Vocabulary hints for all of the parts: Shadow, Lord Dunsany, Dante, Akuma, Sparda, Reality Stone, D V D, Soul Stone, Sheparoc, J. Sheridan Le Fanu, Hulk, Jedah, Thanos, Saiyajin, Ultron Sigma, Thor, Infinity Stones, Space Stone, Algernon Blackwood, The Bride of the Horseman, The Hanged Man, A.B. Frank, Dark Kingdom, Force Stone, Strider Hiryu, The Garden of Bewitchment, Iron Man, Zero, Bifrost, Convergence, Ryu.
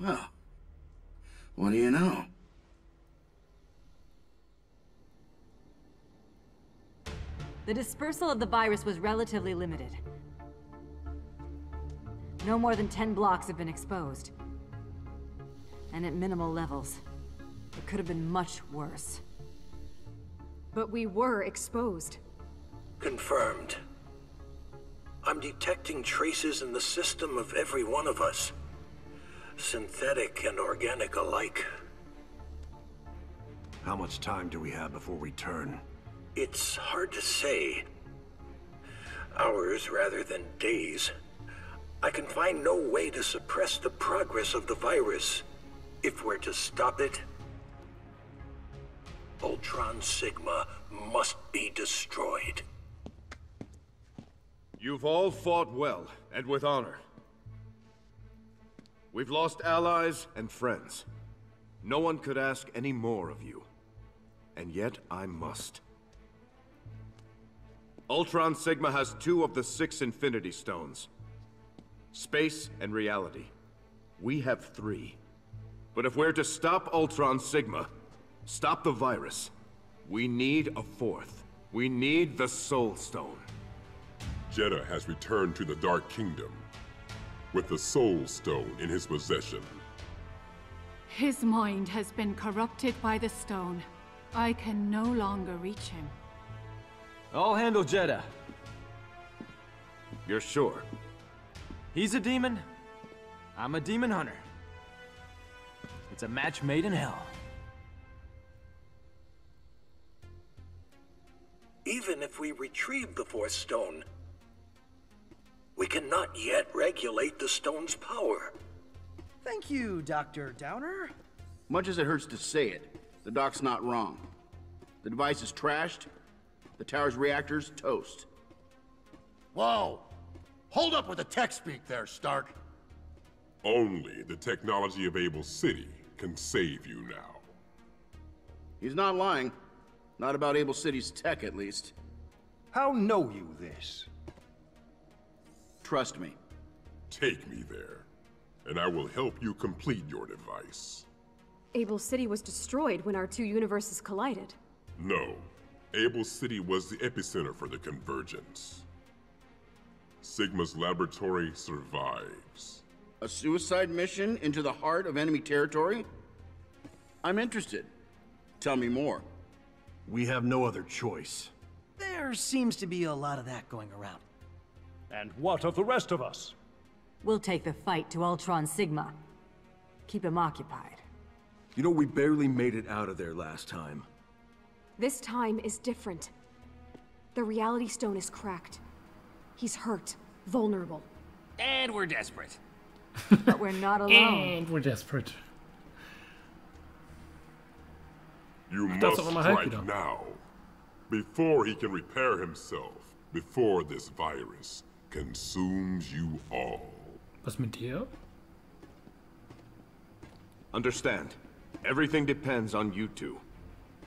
Well, what do you know? The dispersal of the virus was relatively limited. No more than 10 blocks have been exposed. And at minimal levels. It could have been much worse. But we were exposed. Confirmed. I'm detecting traces in the system of every one of us. Synthetic and organic alike. How much time do we have before we turn? It's hard to say. Hours rather than days. I can find no way to suppress the progress of the virus, if we're to stop it. Ultron Sigma must be destroyed. You've all fought well, and with honor. We've lost allies and friends. No one could ask any more of you. And yet, I must. Ultron Sigma has 2 of the 6 Infinity Stones. Space and Reality. We have 3. But if we're to stop Ultron Sigma, stop the virus, we need a 4th. We need the Soul Stone. Jedah has returned to the Dark Kingdom, with the Soul Stone in his possession. His mind has been corrupted by the stone. I can no longer reach him. I'll handle Jedah. You're sure? He's a demon. I'm a demon hunter. It's a match made in hell. Even if we retrieve the Force Stone, we cannot yet regulate the stone's power. Thank you, Dr. Downer. Much as it hurts to say it, the doc's not wrong. The device is trashed, the tower's reactors toast. Whoa! Hold up with the tech speak there, Stark. Only the technology of Abel City can save you now. He's not lying. Not about Abel City's tech, at least. How know you this? Trust me. Take me there, and I will help you complete your device. Abel City was destroyed when our 2 universes collided. No. Abel City was the epicenter for the Convergence. Sigma's laboratory survives. A suicide mission into the heart of enemy territory? I'm interested. Tell me more. We have no other choice. There seems to be a lot of that going around. And what of the rest of us? We'll take the fight to Ultron Sigma. Keep him occupied. You know, we barely made it out of there last time. This time is different. The Reality Stone is cracked. He's hurt, vulnerable. And we're desperate. But we're not alone. And we're desperate. You must strike now, before he can repair himself, before this virus consumes you all. Was mit dir? Understand, everything depends on you 2,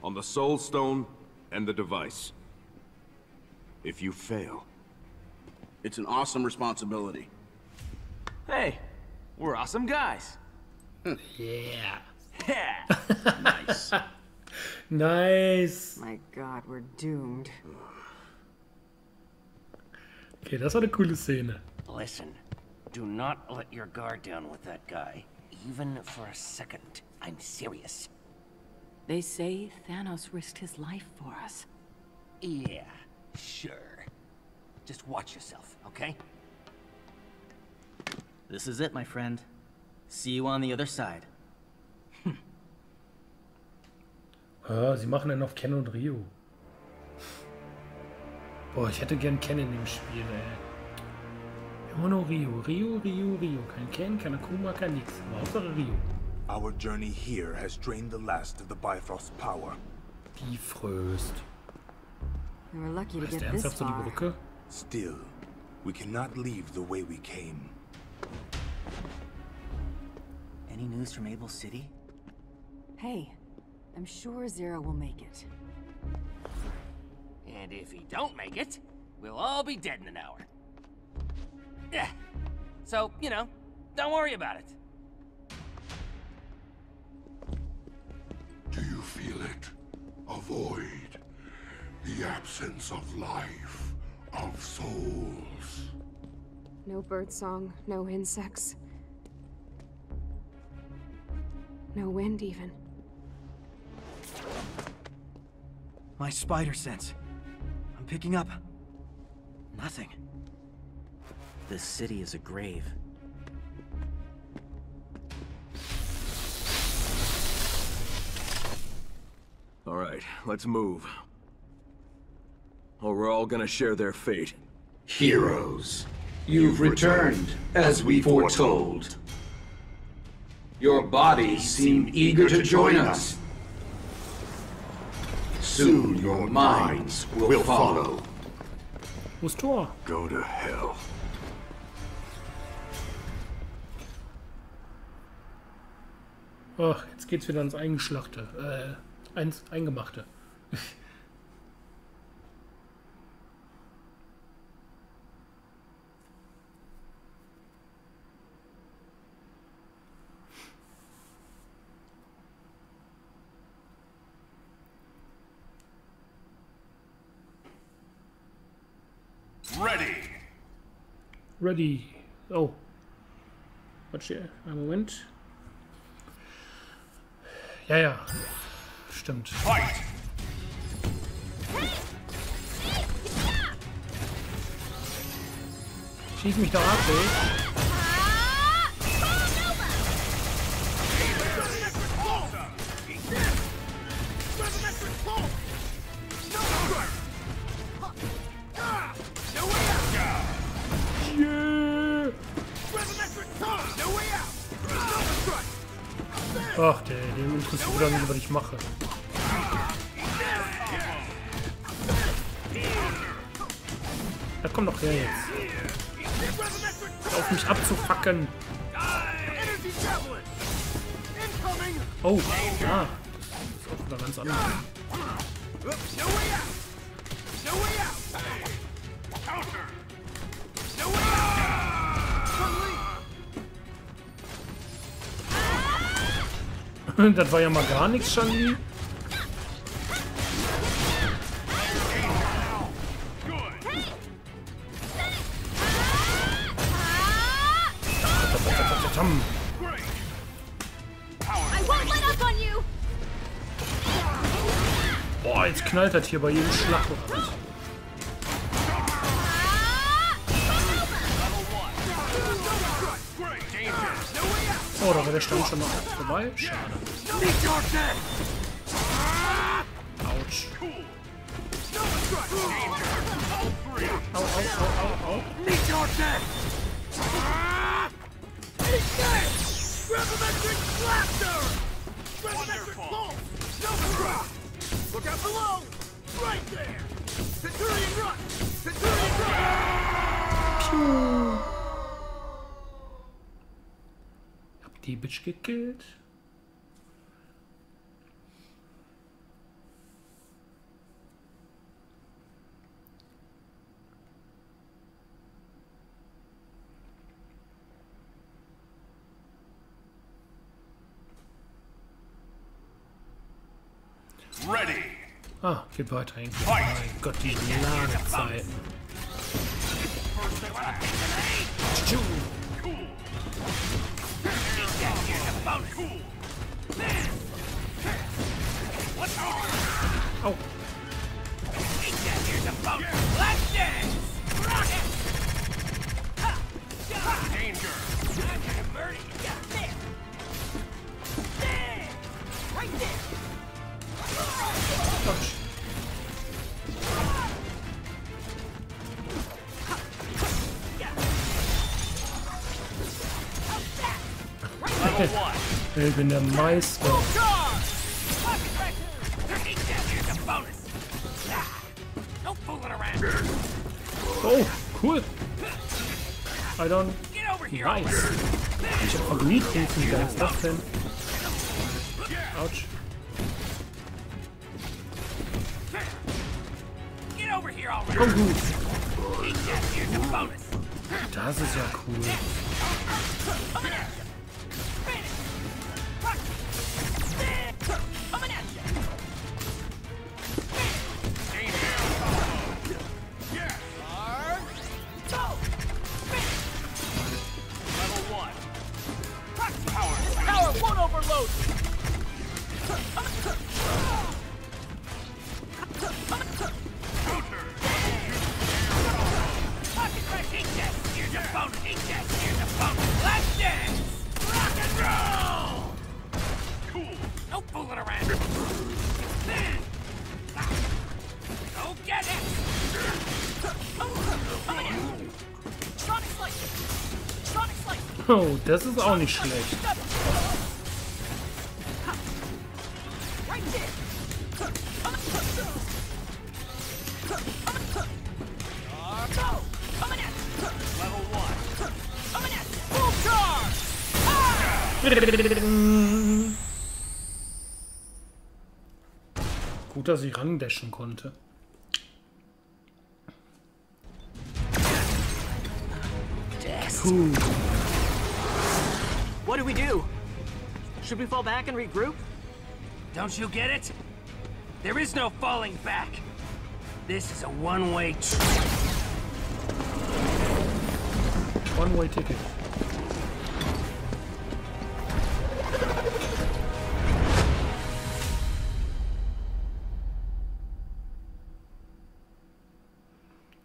on the Soul Stone and the device. If you fail, it's an awesome responsibility. Hey, we're awesome guys. Yeah. Yeah. Nice. Nice. My God, we're doomed. Okay, das war eine coole Szene. Listen, do not let your guard down with that guy, even for a second. I'm serious. They say Thanos risked his life for us. Yeah, sure. Just watch yourself, okay? This is it, my friend. See you on the other side. Ah, sie machen dann auf Ken und Ryu. Boah, ich hätte gern Ken in dem Spiel, ey. Immer nur Ryu, Ryu, Ryu, Ryu. Kein Ken, kein Akuma, kein nix. Aber Hauptsache Ryu. Our journey here has drained the last of the Bifrost power. Bifrost. We were lucky to get this far. Still, we cannot leave the way we came. Any news from Abel City? Hey. I'm sure Zero will make it. And if he don't make it, we'll all be dead in an hour. So, you know, don't worry about it. Do you feel it? A void. The absence of life, of souls. No birdsong, no insects. No wind, even. My spider sense. I'm picking up nothing. This city is a grave. All right, let's move. Or we're all gonna share their fate. Heroes, you've returned as we foretold. Your bodies seem eager to join us. Soon your minds will follow. Was Thor? Go to hell. Oh, jetzt geht's wieder ans Eingeschlachte. Eingemachte. Ready. Oh. Warte, einen Moment. Ja, ja. Stimmt. Fight. Schieß mich doch ab, ey. Ach, den interessiert gar nicht, was ich mache. Da komm doch her jetzt. Auf mich abzufacken. Oh, ah. Das ist auch wieder ganz anders. Das war ja mal gar nichts, Shani. Boah, jetzt knallt das hier bei jedem Schlag. Oh, da war der Stern schon mal vorbei. Schade. Autsch. Au, au, au, au, au. Piu. Die Bitch gekillt. Ready. Ah, geht weiter eigentlich. Oh mein Gott, die Ladezeiten. Oh. Ich bin der Meister. Oh, cool. I don't... Nice. Ich hab Favorit hinten, da ist das denn. Autsch. Komm gut. Das ist ja cool. Oh, das ist auch nicht schlecht. Gut, dass ich randashen konnte. Puh. What do? Should we fall back and regroup? Don't you get it? There is no falling back. This is a one-way trip. One-way ticket.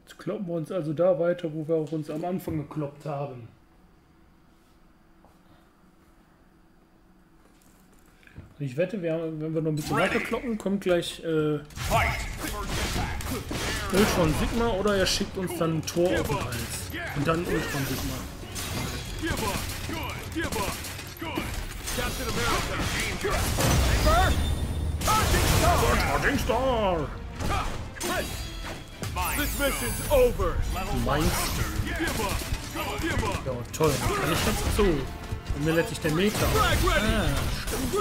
Jetzt kloppen wir uns also da weiter, wo wir auch uns am Anfang gekloppt haben. Ich wette, wenn wir noch ein bisschen weiter kloppen, kommt gleich Ultron Sigma oder er schickt uns dann einen Thor auf den Hals. Und dann Ultron Sigma. Meinst du? Ja, toll. Kann ich jetzt zu? Und mir letztlich der Meter. Ah, stimmt.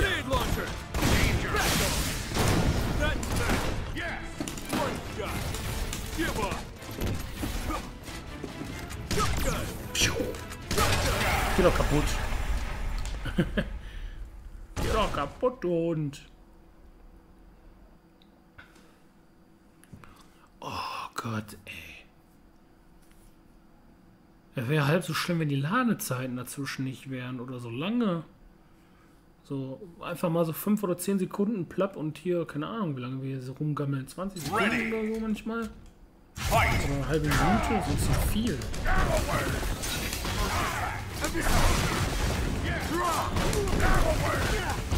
Geh doch kaputt. Geh doch kaputt und... Oh Gott, ey. Es wäre halb so schlimm, wenn die Ladezeiten dazwischen nicht wären oder so lange. So einfach mal so 5 oder 10 Sekunden plapp und hier, keine Ahnung, wie lange wir hier so rumgammeln. 20 Sekunden oder so manchmal. Oder eine halbe Minute, so ist so viel.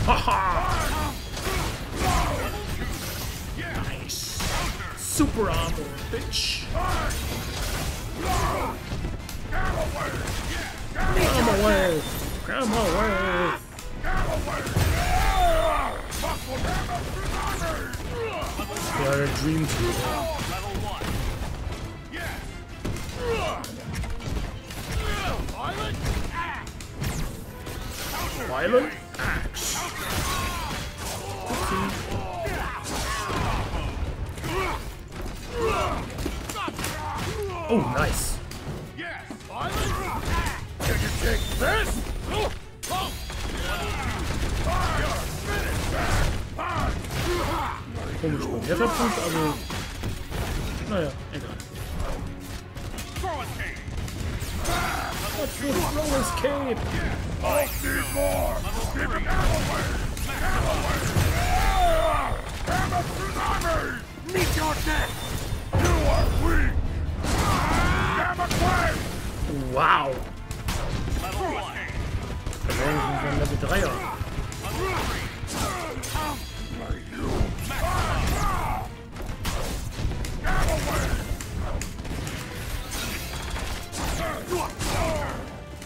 Haha! Nice! Super Armor, bitch! Come away! Come away! What a dream to you. Violent axe. Oh, nice. Take this! Oh, oh. Komisch beim Wetterpunkt, aber... Naja, egal. Wow! Level 3er.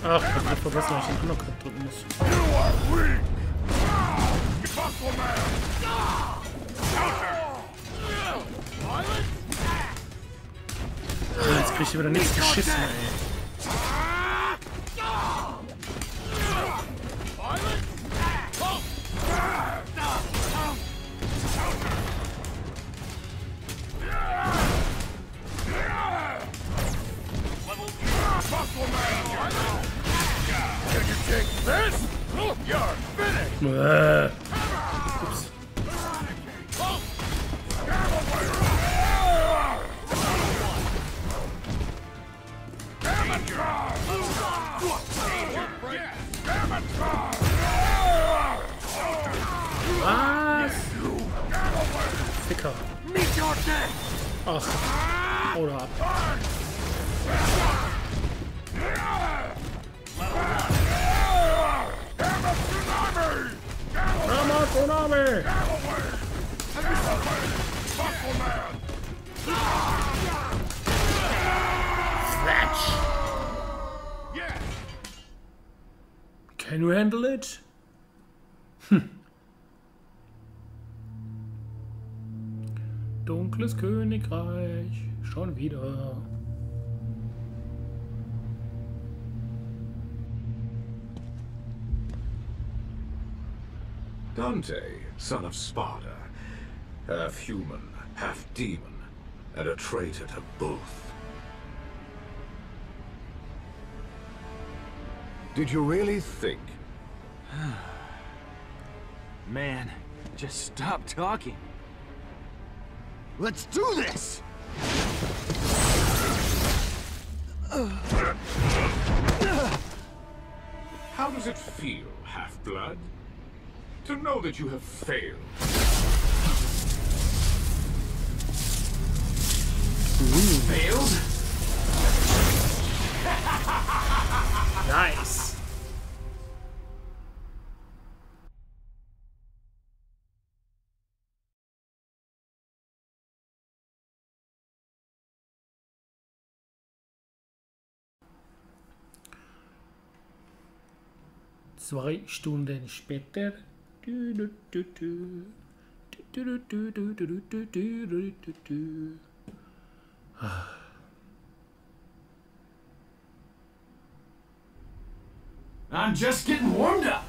Ach, ich hab vergessen, dass ich den Knopf drücken muss. Ah, jetzt krieg ich wieder nichts geschissen, ey. Oops. Was? Ficker. Ach, hau da ab. Konami! Fletch! Can you handle it? Hm. Dunkles Königreich. Schon wieder. Dante, son of Sparda, half-human, half-demon, and a traitor to both. Did you really think? Man, just stop talking. Let's do this! How does it feel, half-blood? To know that you have failed. Failed? Nice. Zwei Stunden später. I'm just getting warmed up.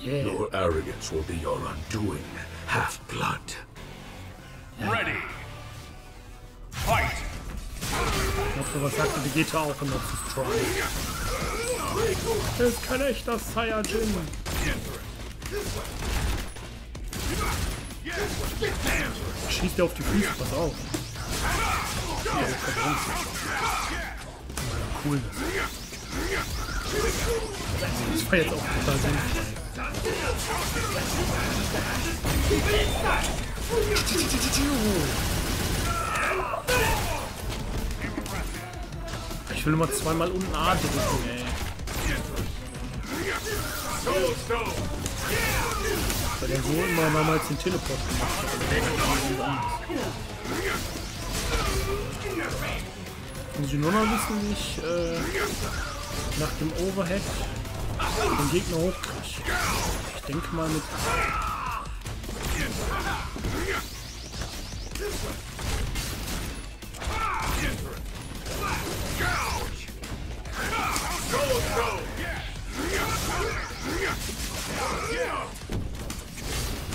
Yeah. Your arrogance will be your undoing, half-blood. Ready. Fight. Was sagte die Jedah auch noch zu try. Das ist kein echter Saiyajin. Schießt er auf die Füße, pass auf. Cool. Das war jetzt auch total sinnvoll. Ich will immer zweimal unten A drücken, ey. Soul Stone! Weil der Sohn mal damals den Teleport gemacht hat. Muss ich nur noch wissen, wie ich nach dem Overhead den Gegner hochkriege. Ich denke mal mit...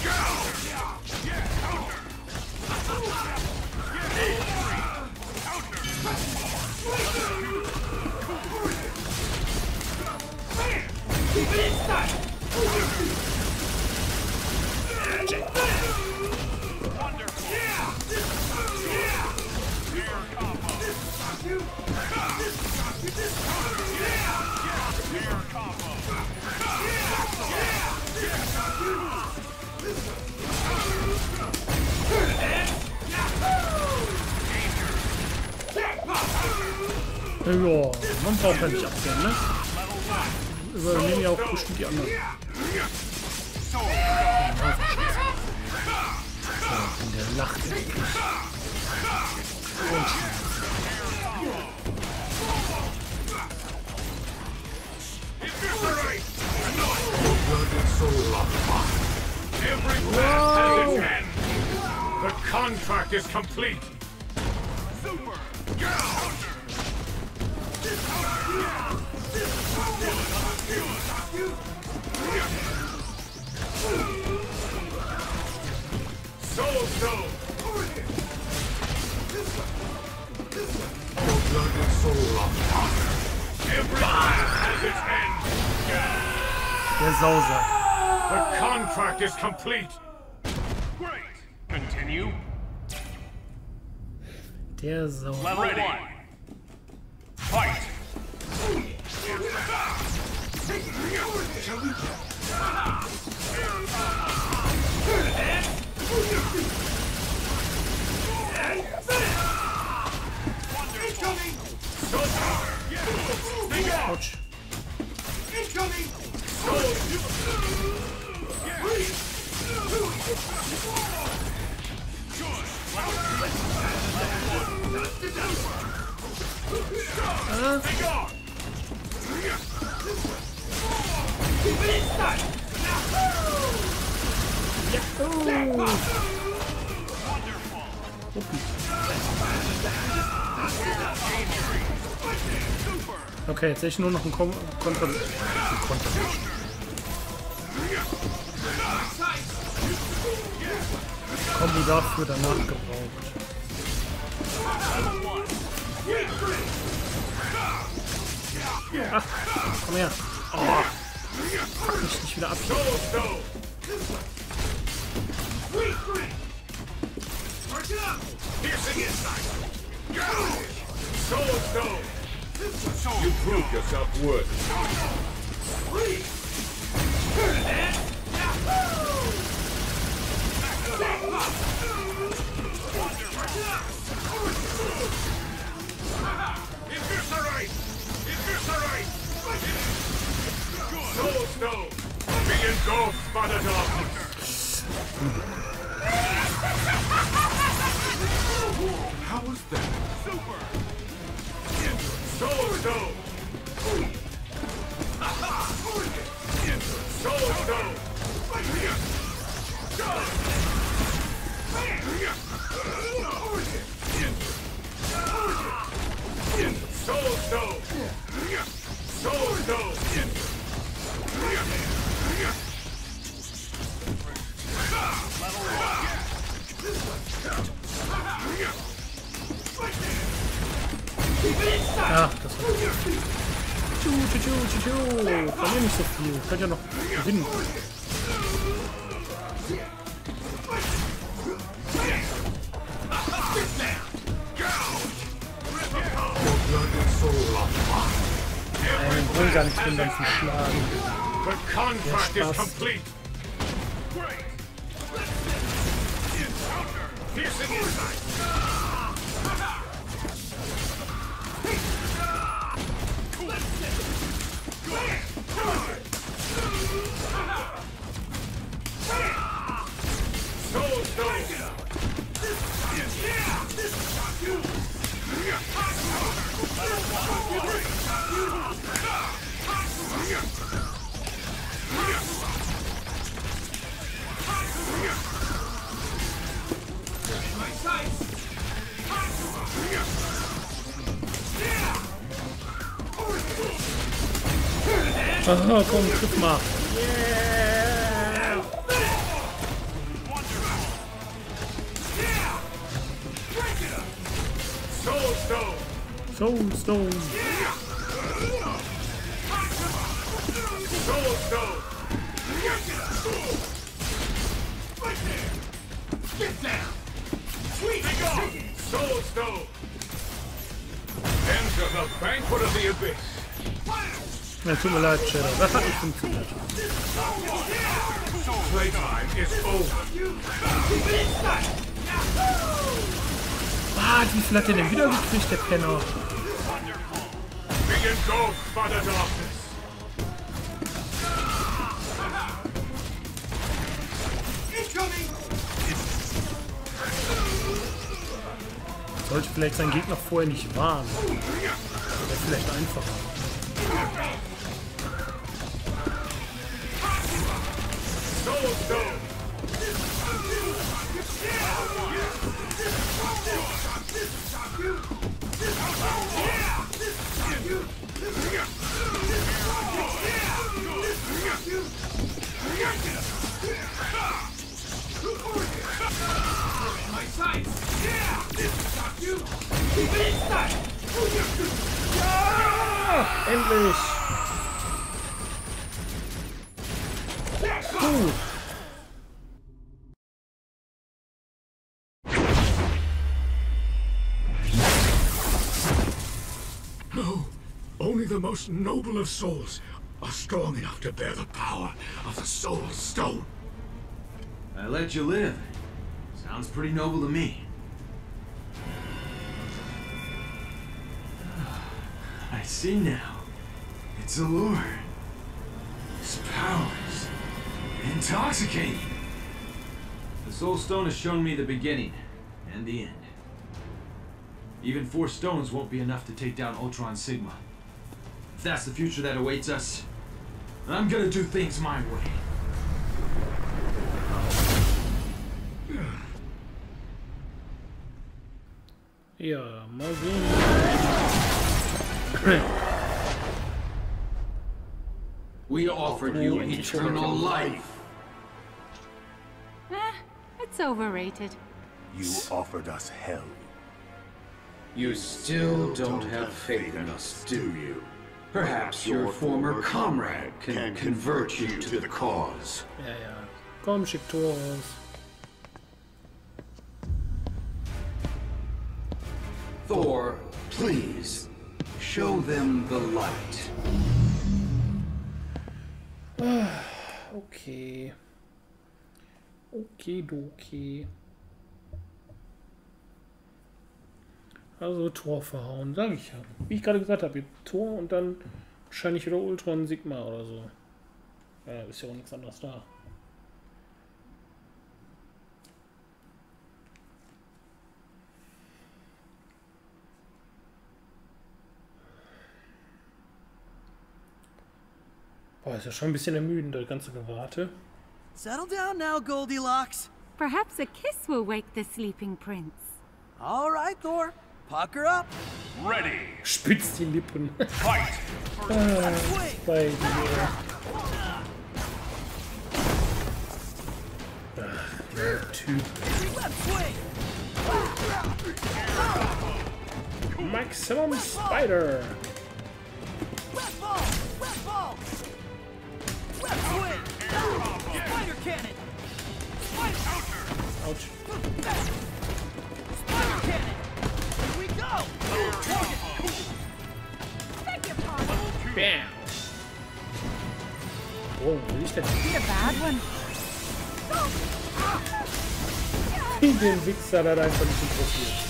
Ja, man braucht ja nicht abwehren, ne? Übernehmen ja auch bestimmt die anderen. In der Nacht. Wow. The contract is complete. Super. Soul Stone. Soul of Every has its end. There's Oza. The contract is complete. Great. Continue. There's Oza. Level 1. Fight. Ouch. Okay, jetzt sehe ich nur noch einen Konter. Kombi dafür danach gebraucht. Ach, komm her. Oh, fuck mich nicht wieder ab. You proved yourself worthy. Soul Stone, be engulfed by the darkness. How was that? Super. Soul Stone! Soul Stone! Soul Stone! Soul Stone! Ach, das war verliere nicht so viel. Ich kann ja noch gewinnen. Ich will gar nichts mit dem ganzen Schlagen. Der Spaß. Aha, komm, guck mal. Soul Stone. Soul Stone. Enter the banquet of the abyss. Ja, tut mir leid, Shadow. Das hat nicht funktioniert. Playtime is over. Ah, wie viel hat er denn wieder gekriegt, der Penner? Sollte vielleicht sein Gegner vorher nicht warnen. Wäre vielleicht einfacher. Endlich! Only the most noble of souls are strong enough to bear the power of the Soul Stone. I let you live. Sounds pretty noble to me. I see now. It's a lure. Its powers intoxicating. The Soul Stone has shown me the beginning and the end. Even 4 stones won't be enough to take down Ultron Sigma. If that's the future that awaits us, I'm gonna do things my way. Yeah, muy bien. We offered you eternal life. It's overrated. You offered us hell. You still don't have faith in us, do you? Perhaps your former comrade can convert you to the cause. Yeah. Komm, schick Thor raus. Thor, please, show them the light. Okay. Okidoki. Also Thor verhauen, sag ich ja. Wie ich gerade gesagt habe, Thor und dann wahrscheinlich wieder Ultron Sigma oder so. Ja, ist ja auch nichts anderes da. Boah, ist ja schon ein bisschen ermüdend, das ganze Gewarte. Settle down now, Goldilocks. Perhaps a kiss will wake the sleeping prince. All right, Thor. Pucker up. Ready. Spitz die Lippen. Fight. Bei dir. Der Typ. Maximum Spider. Spider Cannon. Ouch. Spider Cannon. We go. Bam. Oh, was ist denn? Den Wichser da einfach nicht interessiert.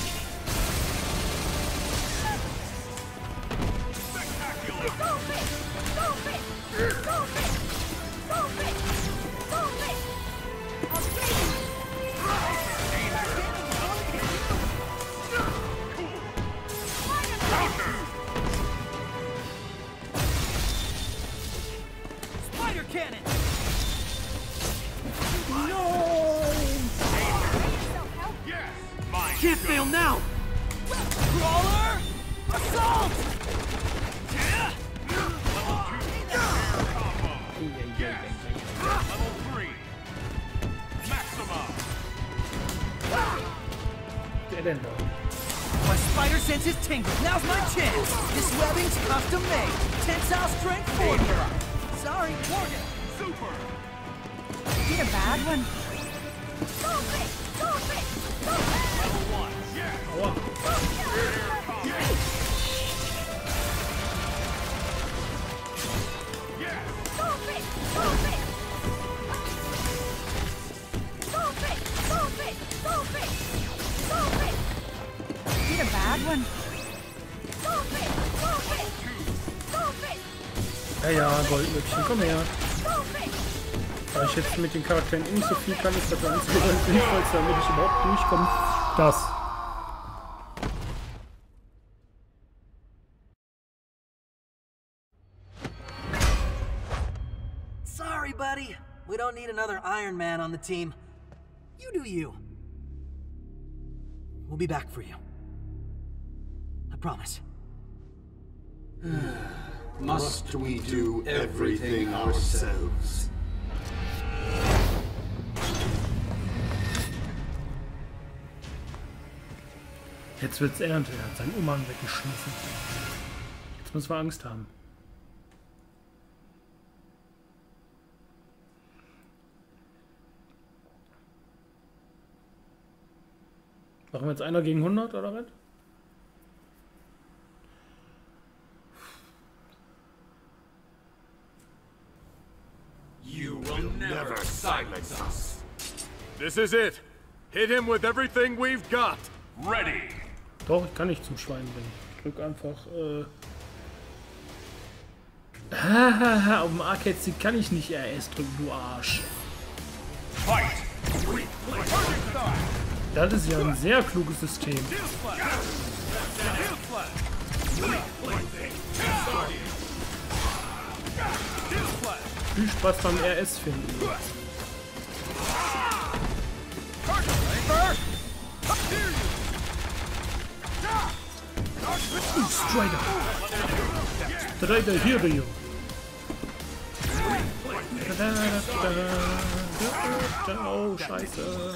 Goldmüppchen, komm her. Da ich jetzt mit den Charakteren nicht so viel kann, ist das ganz sinnvoll, damit ich überhaupt durchkomme. Das. Sorry, buddy. We don't need another Iron Man on the team. You do you. We'll be back for you. I promise. Must we do everything ourselves? Jetzt wird's Ernte, er hat seinen Umhang weggeschmissen. Jetzt müssen wir Angst haben. Machen wir jetzt einer gegen 100 oder was? This is it. Hit him with everything we've got. Ready. Doch, ich kann nicht zum Schwein bringen. Ich drück einfach. Hahaha, auf dem Arcade-Stick kann ich nicht RS drücken, du Arsch. Fight. Das ist ja ein sehr kluges System. Viel Spaß beim RS finden. Strider! Strider, hier, Ryu! Oh, scheiße!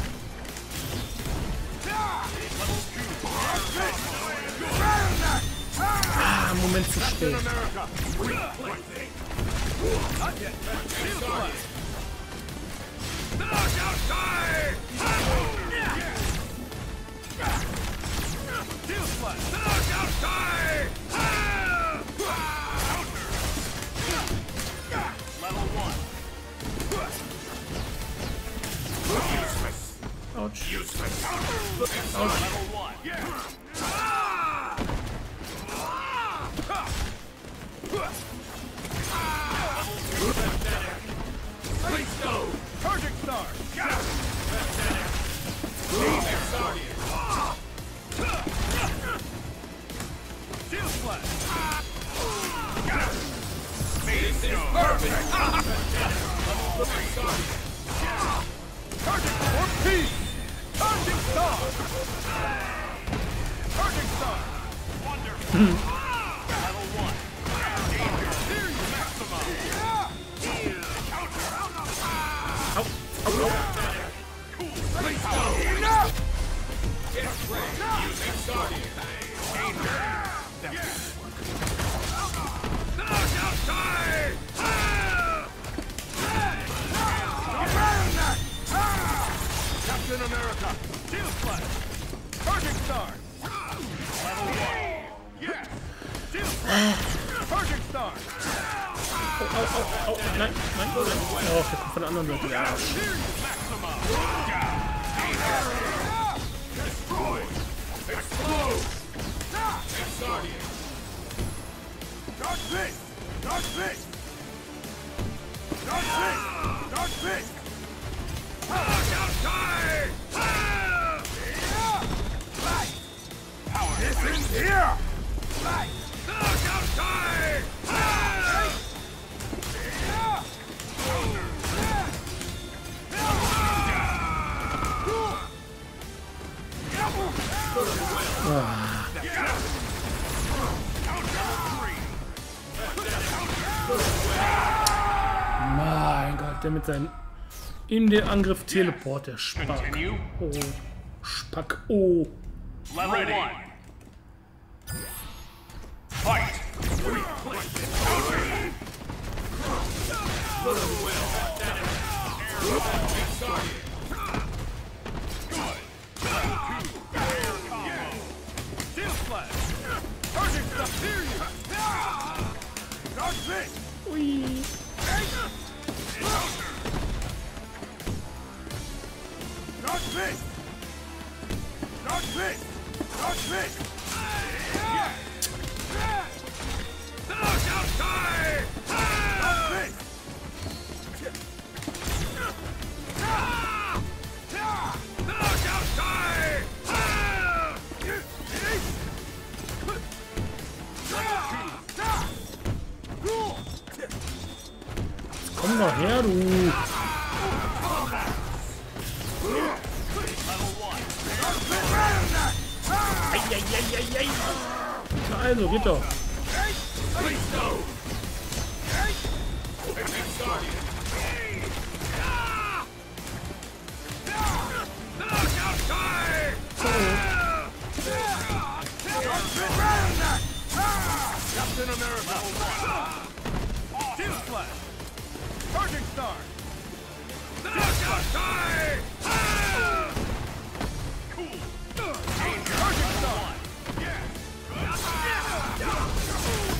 Ah, Moment zu spät. Ouch. Der mit seinem in den Angriff Teleport, der Spack. Oh, Spack. Oh. Ready. Fight. Ui. Komm doch her, du! Also, geht doch. 1, 2, 3, 4, 7. This is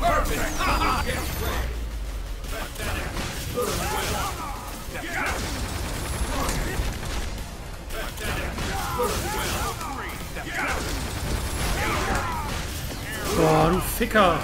perfect. Boah, du Ficker.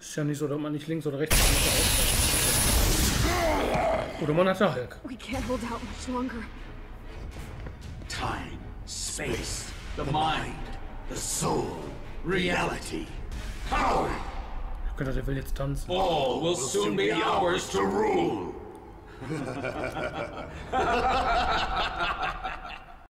Ist ja nicht so, dass man nicht links oder rechts oder man hat Hulk. We can't hold out much longer. Time, space, the mind, the soul, reality, power. Der will jetzt tanzen. All will soon be ours to rule.